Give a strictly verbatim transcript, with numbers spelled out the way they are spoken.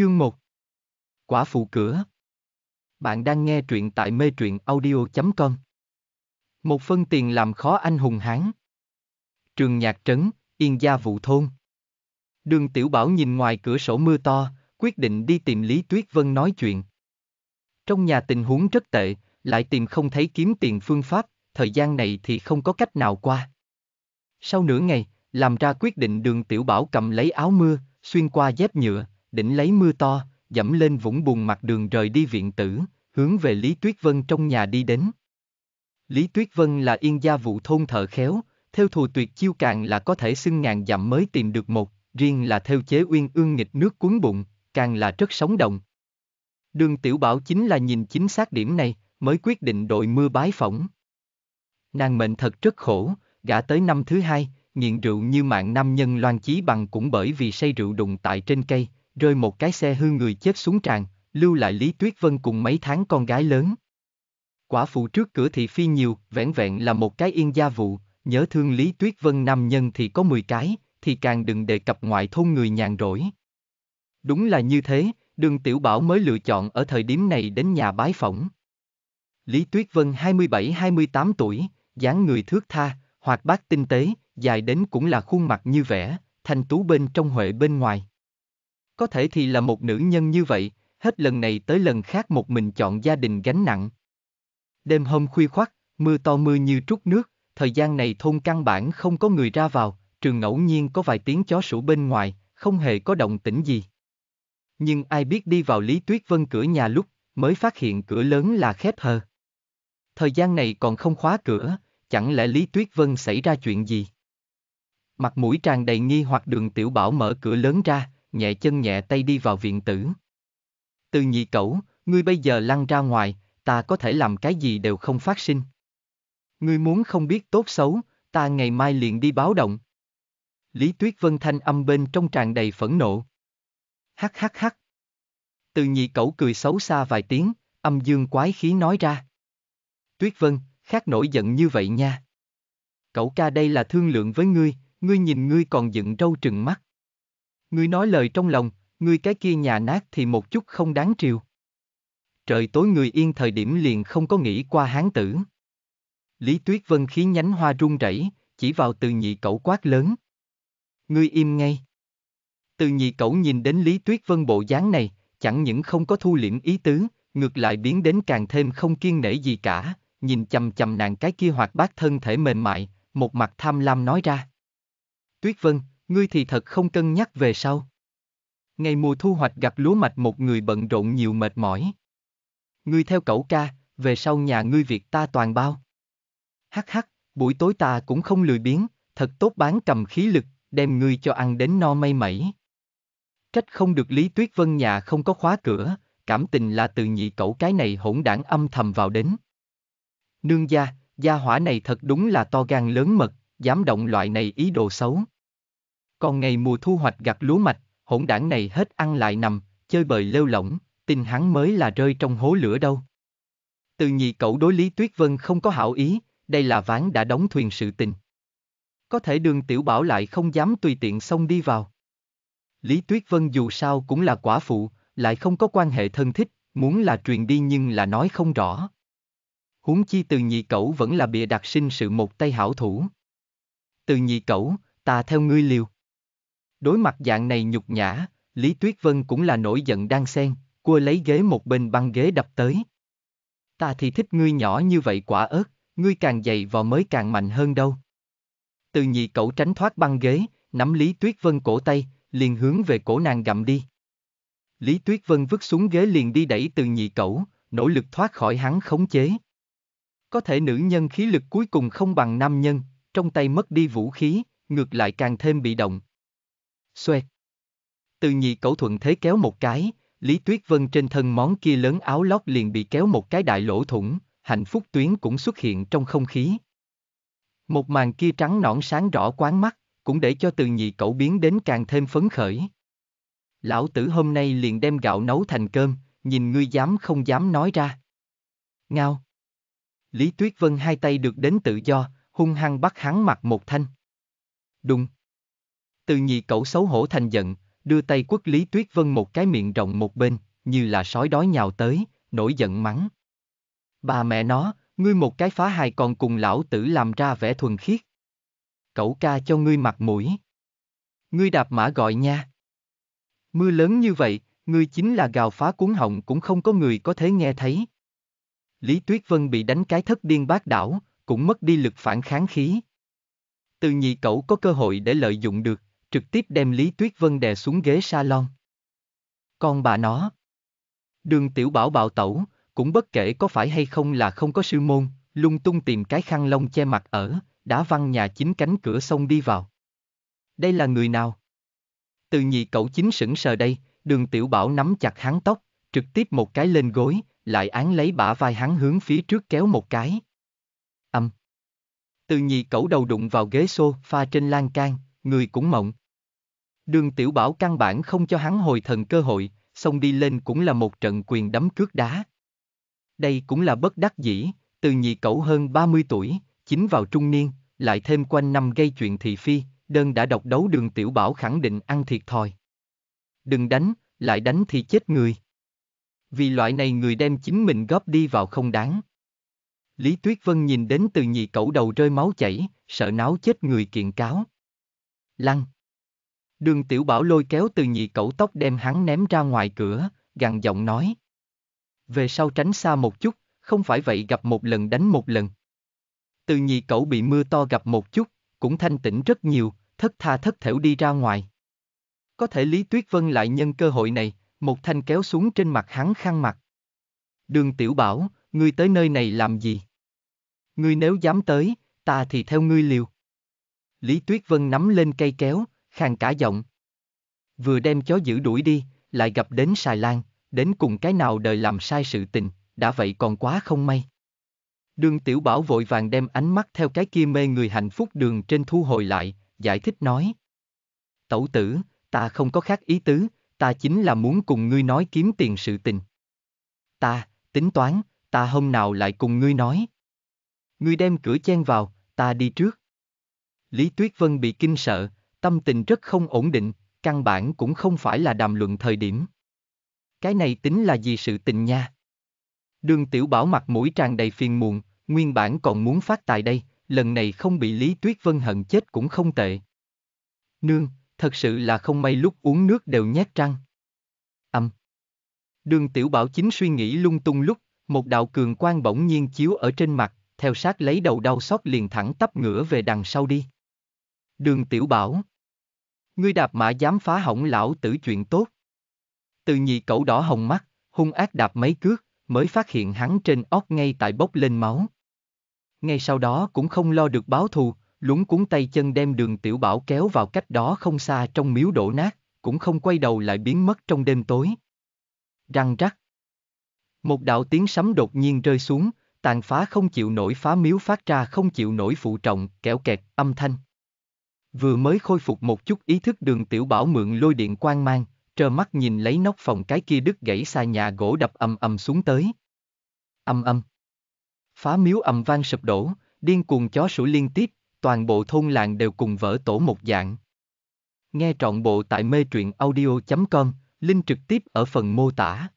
Chương một Quả phụ cửa. Bạn đang nghe truyện tại Mê Truyện Audio chấm com. Một phân tiền làm khó anh hùng hán. Trường Nhạc Trấn, Yên Gia Vụ Thôn. Đường Tiểu Bảo nhìn ngoài cửa sổ mưa to, quyết định đi tìm Lý Tuyết Vân nói chuyện. Trong nhà tình huống rất tệ, lại tìm không thấy kiếm tiền phương pháp, thời gian này thì không có cách nào qua. Sau nửa ngày, làm ra quyết định, Đường Tiểu Bảo cầm lấy áo mưa, xuyên qua dép nhựa, đỉnh lấy mưa to, dẫm lên vũng bùn mặt đường rời đi viện tử, hướng về Lý Tuyết Vân trong nhà đi đến. Lý Tuyết Vân là Yên Gia Vụ Thôn thợ khéo, theo thùa tuyệt chiêu càng là có thể xưng ngàn dặm mới tìm được một, riêng là theo chế uyên ương nghịch nước cuốn bụng, càng là rất sống động. Đường Tiểu Bảo chính là nhìn chính xác điểm này, mới quyết định đội mưa bái phỏng. Nàng mệnh thật rất khổ, gả tới năm thứ hai, nghiện rượu như mạng nam nhân Loan Chí Bằng cũng bởi vì say rượu đụng tại trên cây, rơi một cái xe hư người chết xuống tràn, lưu lại Lý Tuyết Vân cùng mấy tháng con gái lớn. Quả phụ trước cửa thị phi nhiều, vẻn vẹn là một cái Yên Gia Vụ, nhớ thương Lý Tuyết Vân nam nhân thì có mười cái, thì càng đừng đề cập ngoại thôn người nhàn rỗi. Đúng là như thế, Đường Tiểu Bảo mới lựa chọn ở thời điểm này đến nhà bái phỏng. Lý Tuyết Vân hai mươi bảy hai mươi tám tuổi, dáng người thước tha, hoạt bát tinh tế, dài đến cũng là khuôn mặt như vẽ, thanh tú bên trong huệ bên ngoài. Có thể thì là một nữ nhân như vậy, hết lần này tới lần khác một mình chọn gia đình gánh nặng. Đêm hôm khuya khoắt, mưa to mưa như trút nước, thời gian này thôn căn bản không có người ra vào, trừ ngẫu nhiên có vài tiếng chó sủa bên ngoài, không hề có động tĩnh gì. Nhưng ai biết đi vào Lý Tuyết Vân cửa nhà lúc, mới phát hiện cửa lớn là khép hờ. Thời gian này còn không khóa cửa, chẳng lẽ Lý Tuyết Vân xảy ra chuyện gì? Mặt mũi tràn đầy nghi hoặc, Đường Tiểu Bảo mở cửa lớn ra, nhẹ chân nhẹ tay đi vào viện tử. Từ Nhị Cẩu, ngươi bây giờ lăn ra ngoài, ta có thể làm cái gì đều không phát sinh. Ngươi muốn không biết tốt xấu, ta ngày mai liền đi báo động. Lý Tuyết Vân thanh âm bên trong tràn đầy phẫn nộ. Hắc hắc hắc. Từ Nhị Cẩu cười xấu xa vài tiếng, âm dương quái khí nói ra. Tuyết Vân, khác nổi giận như vậy nha. Cẩu ca đây là thương lượng với ngươi, ngươi nhìn ngươi còn dựng râu trừng mắt. Ngươi nói lời trong lòng, ngươi cái kia nhà nát thì một chút không đáng trêu. Trời tối người yên thời điểm liền không có nghĩ qua hán tử. Lý Tuyết Vân khí nhánh hoa run rẩy, chỉ vào Từ Nhị Cẩu quát lớn. Ngươi im ngay. Từ Nhị Cẩu nhìn đến Lý Tuyết Vân bộ dáng này, chẳng những không có thu liễm ý tứ, ngược lại biến đến càng thêm không kiên nể gì cả, nhìn chằm chằm nàng cái kia hoạt bát thân thể mềm mại, một mặt tham lam nói ra. Tuyết Vân, ngươi thì thật không cân nhắc về sau. Ngày mùa thu hoạch gặp lúa mạch một người bận rộn nhiều mệt mỏi. Ngươi theo cẩu ca, về sau nhà ngươi việc ta toàn bao. Hắc hắc, buổi tối ta cũng không lười biếng, thật tốt bán cầm khí lực, đem ngươi cho ăn đến no mây mẩy. Trách không được Lý Tuyết Vân nhà không có khóa cửa, cảm tình là Từ Nhị Cẩu cái này hỗn đảng âm thầm vào đến. Nương gia, gia hỏa này thật đúng là to gan lớn mật, dám động loại này ý đồ xấu. Còn ngày mùa thu hoạch gặt lúa mạch, hỗn đảng này hết ăn lại nằm, chơi bời lêu lỏng, tin hắn mới là rơi trong hố lửa đâu. Từ Nhị Cẩu đối Lý Tuyết Vân không có hảo ý, đây là ván đã đóng thuyền sự tình. Có thể Đường Tiểu Bảo lại không dám tùy tiện xông đi vào. Lý Tuyết Vân dù sao cũng là quả phụ, lại không có quan hệ thân thích, muốn là truyền đi nhưng là nói không rõ. Huống chi Từ Nhị Cẩu vẫn là bịa đặt sinh sự một tay hảo thủ. Từ Nhị Cẩu, ta theo ngươi liều. Đối mặt dạng này nhục nhã, Lý Tuyết Vân cũng là nổi giận đang xen, cua lấy ghế một bên băng ghế đập tới. Ta thì thích ngươi nhỏ như vậy quả ớt, ngươi càng dày vò mới càng mạnh hơn đâu. Từ Nhị Cẩu tránh thoát băng ghế, nắm Lý Tuyết Vân cổ tay, liền hướng về cổ nàng gặm đi. Lý Tuyết Vân vứt xuống ghế liền đi đẩy Từ Nhị Cẩu, nỗ lực thoát khỏi hắn khống chế. Có thể nữ nhân khí lực cuối cùng không bằng nam nhân, trong tay mất đi vũ khí, ngược lại càng thêm bị động. Xoẹt. Từ Nhị Cẩu thuận thế kéo một cái, Lý Tuyết Vân trên thân món kia lớn áo lót liền bị kéo một cái đại lỗ thủng, hạnh phúc tuyến cũng xuất hiện trong không khí. Một màn kia trắng nõn sáng rõ quáng mắt, cũng để cho Từ Nhị Cẩu biến đến càng thêm phấn khởi. Lão tử hôm nay liền đem gạo nấu thành cơm, nhìn ngươi dám không dám nói ra. Ngao. Lý Tuyết Vân hai tay được đến tự do, hung hăng bắt hắn mặt một thanh. Đùng. Từ Nhị Cẩu xấu hổ thành giận, đưa tay quất Lý Tuyết Vân một cái miệng rộng một bên, như là sói đói nhào tới, nổi giận mắng. Bà mẹ nó, ngươi một cái phá hài còn cùng lão tử làm ra vẻ thuần khiết. Cẩu ca cho ngươi mặt mũi. Ngươi đạp mã gọi nha. Mưa lớn như vậy, ngươi chính là gào phá cuốn họng cũng không có người có thể nghe thấy. Lý Tuyết Vân bị đánh cái thất điên bát đảo, cũng mất đi lực phản kháng khí. Từ Nhị Cẩu có cơ hội để lợi dụng được, trực tiếp đem Lý Tuyết Vân đè xuống ghế salon. Con bà nó. Đường Tiểu Bảo bạo tẩu, cũng bất kể có phải hay không là không có sư môn, lung tung tìm cái khăn lông che mặt ở, đá văng nhà chính cánh cửa xông đi vào. Đây là người nào? Từ Nhị Cẩu chính sững sờ đây, Đường Tiểu Bảo nắm chặt hắn tóc, trực tiếp một cái lên gối, lại án lấy bả vai hắn hướng phía trước kéo một cái. Âm. Từ Nhị Cẩu đầu đụng vào ghế sofa trên lan can, người cũng mộng. Đường Tiểu Bảo căn bản không cho hắn hồi thần cơ hội, xông đi lên cũng là một trận quyền đấm cước đá. Đây cũng là bất đắc dĩ, Từ Nhị Cẩu hơn ba mươi tuổi, chính vào trung niên, lại thêm quanh năm gây chuyện thị phi, đơn đã độc đấu Đường Tiểu Bảo khẳng định ăn thiệt thòi. Đừng đánh, lại đánh thì chết người. Vì loại này người đem chính mình góp đi vào không đáng. Lý Tuyết Vân nhìn đến Từ Nhị Cẩu đầu rơi máu chảy, sợ náo chết người kiện cáo. Lăn. Đường Tiểu Bảo lôi kéo Từ Nhị Cẩu tóc đem hắn ném ra ngoài cửa, gằn giọng nói. Về sau tránh xa một chút, không phải vậy gặp một lần đánh một lần. Từ Nhị Cẩu bị mưa to gặp một chút, cũng thanh tĩnh rất nhiều, thất tha thất thểu đi ra ngoài. Có thể Lý Tuyết Vân lại nhân cơ hội này, một thanh kéo xuống trên mặt hắn khăn mặt. Đường Tiểu Bảo, ngươi tới nơi này làm gì? Ngươi nếu dám tới, ta thì theo ngươi liều. Lý Tuyết Vân nắm lên cây kéo, khàn cả giọng. Vừa đem chó giữ đuổi đi, lại gặp đến xài lang, đến cùng cái nào đời làm sai sự tình, đã vậy còn quá không may. Đường Tiểu Bảo vội vàng đem ánh mắt theo cái kia mê người hạnh phúc đường trên thu hồi lại, giải thích nói. Tẩu tử, ta không có khác ý tứ, ta chính là muốn cùng ngươi nói kiếm tiền sự tình. Ta, tính toán, ta hôm nào lại cùng ngươi nói. Ngươi đem cửa chen vào, ta đi trước. Lý Tuyết Vân bị kinh sợ, tâm tình rất không ổn định, căn bản cũng không phải là đàm luận thời điểm. Cái này tính là gì sự tình nha? Đường Tiểu Bảo mặt mũi tràn đầy phiền muộn, nguyên bản còn muốn phát tài đây, lần này không bị Lý Tuyết Vân hận chết cũng không tệ. Nương, thật sự là không may lúc uống nước đều nhét răng. Âm. Đường Tiểu Bảo chính suy nghĩ lung tung lúc, một đạo cường quang bỗng nhiên chiếu ở trên mặt, theo sát lấy đầu đau xót liền thẳng tắp ngửa về đằng sau đi. Đường Tiểu Bảo. Ngươi đạp mã dám phá hỏng lão tử chuyện tốt. Từ Nhị Cẩu đỏ hồng mắt, hung ác đạp mấy cước, mới phát hiện hắn trên óc ngay tại bốc lên máu. Ngay sau đó cũng không lo được báo thù, luống cuống tay chân đem Đường Tiểu Bảo kéo vào cách đó không xa trong miếu đổ nát, cũng không quay đầu lại biến mất trong đêm tối. Răng rắc. Một đạo tiếng sấm đột nhiên rơi xuống, tàn phá không chịu nổi phá miếu phát ra không chịu nổi phụ trọng, kẽo kẹt, âm thanh. Vừa mới khôi phục một chút ý thức Đường Tiểu Bảo mượn lôi điện quang mang, trơ mắt nhìn lấy nóc phòng cái kia đứt gãy xà nhà gỗ đập ầm ầm xuống tới. Ầm ầm. Phá miếu ầm vang sụp đổ, điên cuồng chó sủa liên tiếp, toàn bộ thôn làng đều cùng vỡ tổ một dạng. Nghe trọn bộ tại mê truyện audio chấm com, link trực tiếp ở phần mô tả.